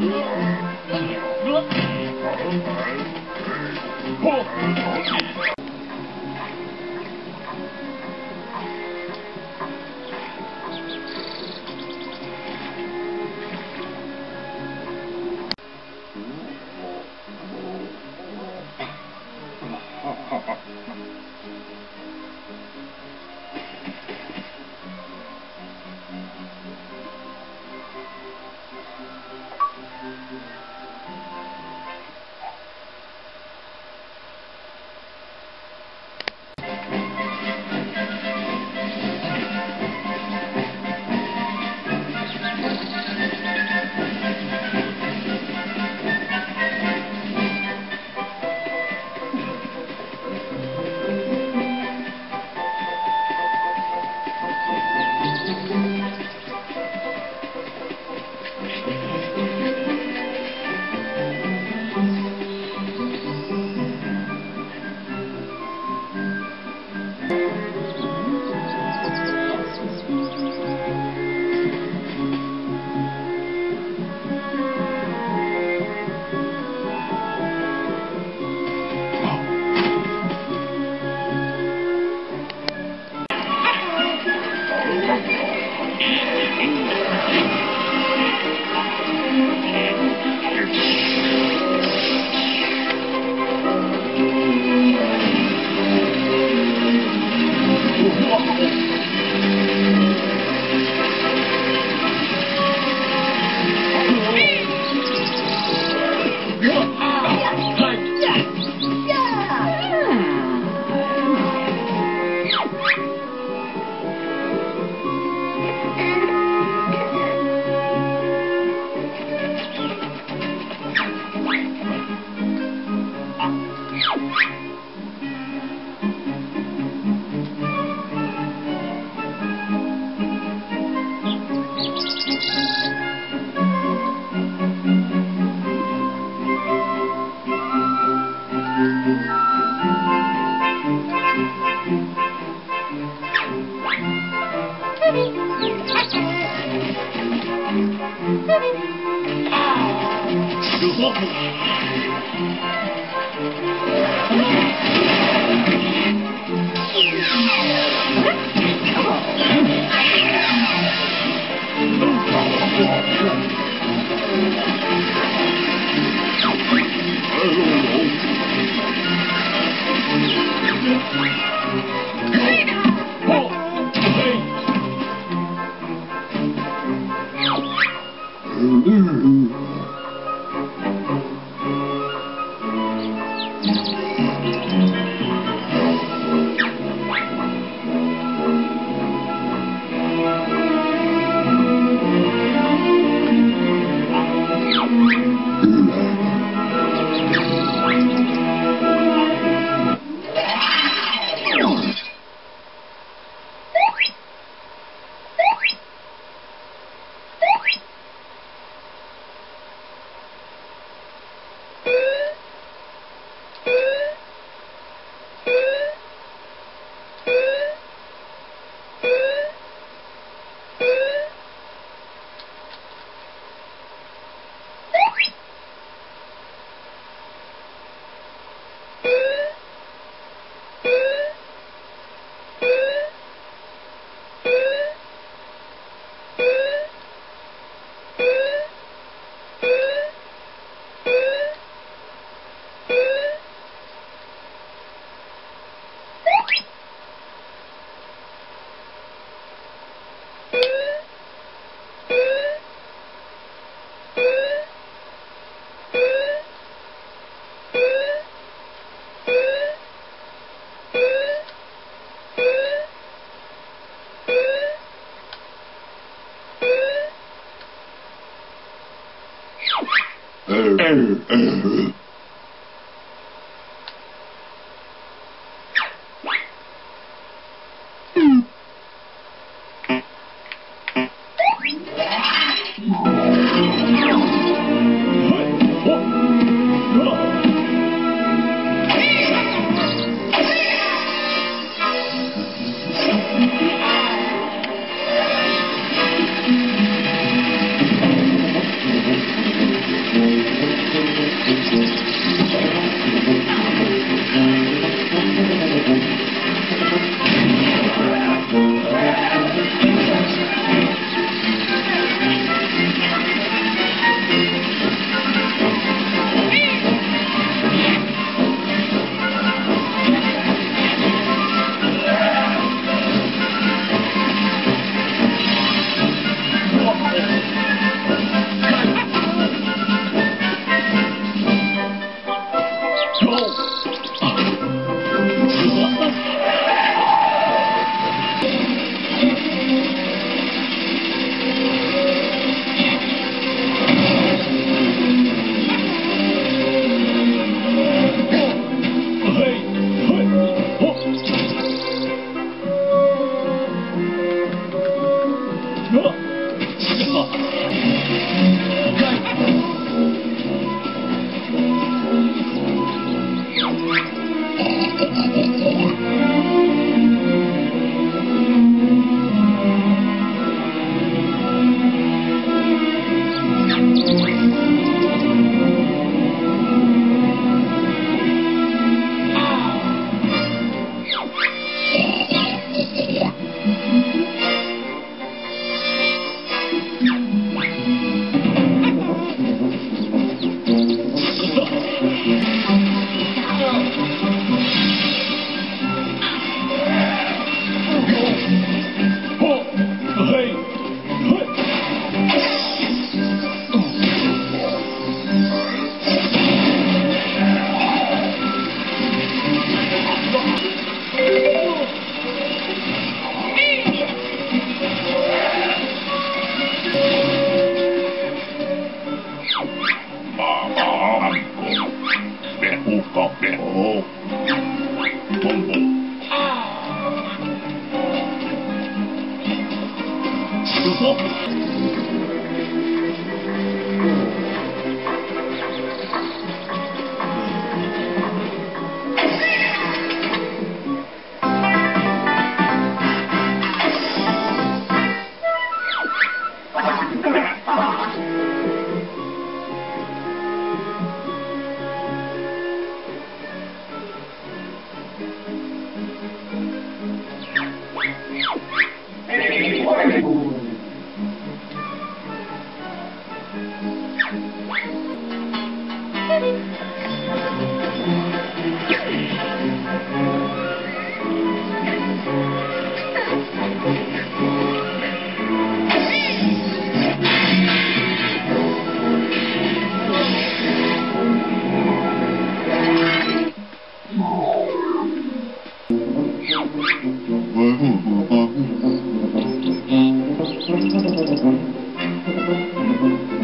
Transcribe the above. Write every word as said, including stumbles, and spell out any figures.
Thank you. todo. Mm-hmm.